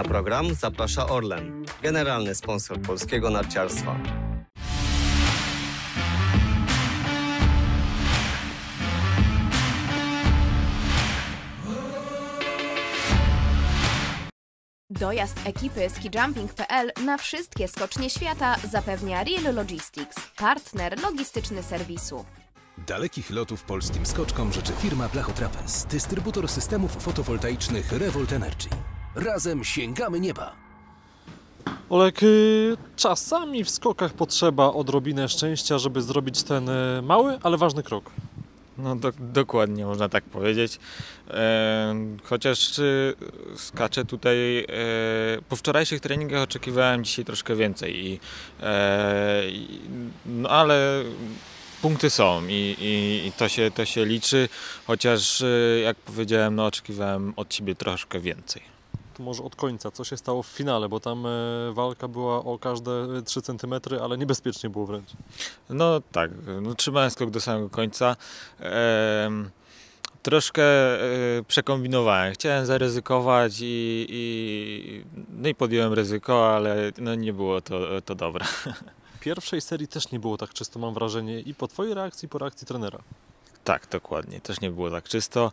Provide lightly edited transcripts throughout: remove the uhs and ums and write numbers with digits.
Na program zaprasza Orlen, generalny sponsor polskiego narciarstwa. Dojazd ekipy Skijumping.pl na wszystkie skocznie świata zapewnia Real Logistics, partner logistyczny serwisu. Dalekich lotów polskim skoczkom życzy firma Blachotrapens, dystrybutor systemów fotowoltaicznych Revolt Energy. Razem sięgamy nieba! Olek, czasami w skokach potrzeba odrobinę szczęścia, żeby zrobić ten mały, ale ważny krok. No dokładnie, można tak powiedzieć. Chociaż skaczę tutaj, po wczorajszych treningach oczekiwałem dzisiaj troszkę więcej. No ale punkty są i to się liczy, chociaż jak powiedziałem, no oczekiwałem od Ciebie troszkę więcej. To może od końca, co się stało w finale, bo tam walka była o każde 3 cm, ale niebezpiecznie było wręcz. No tak, no, trzymałem skok do samego końca. Troszkę przekombinowałem, chciałem zaryzykować i podjąłem ryzyko, ale no, nie było to dobre. Pierwszej serii też nie było tak czysto, mam wrażenie, i po Twojej reakcji, po reakcji trenera. Tak, dokładnie. Też nie było tak czysto,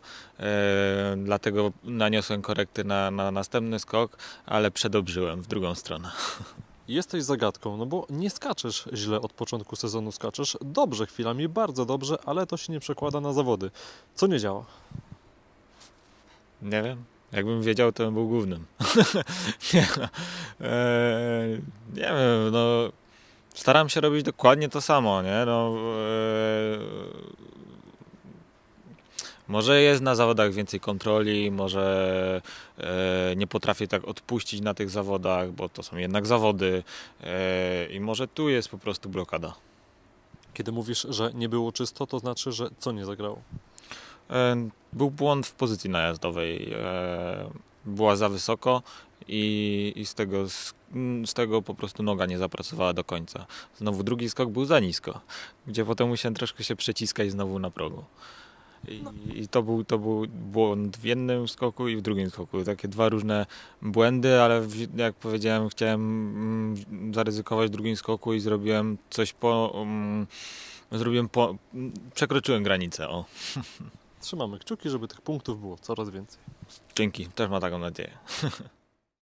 dlatego naniosłem korekty na następny skok, ale przedobrzyłem w drugą stronę. Jesteś zagadką, no bo nie skaczesz źle od początku sezonu, skaczesz dobrze chwilami, bardzo dobrze, ale to się nie przekłada na zawody. Co nie działa? Nie wiem. Jakbym wiedział, to bym był głównym. Nie wiem, no... Staram się robić dokładnie to samo, nie? No, może jest na zawodach więcej kontroli, może nie potrafię tak odpuścić na tych zawodach, bo to są jednak zawody i może tu jest po prostu blokada. Kiedy mówisz, że nie było czysto, to znaczy, że co nie zagrało? Był błąd w pozycji najazdowej. Była za wysoko i z tego po prostu noga nie zapracowała do końca. Znowu drugi skok był za nisko, gdzie potem musiałem troszkę się przeciskać znowu na progu. I to był błąd w jednym skoku i w drugim skoku. Takie dwa różne błędy, ale jak powiedziałem, chciałem zaryzykować w drugim skoku i zrobiłem coś przekroczyłem granicę. O. Trzymamy kciuki, żeby tych punktów było coraz więcej. Dzięki, też mam taką nadzieję.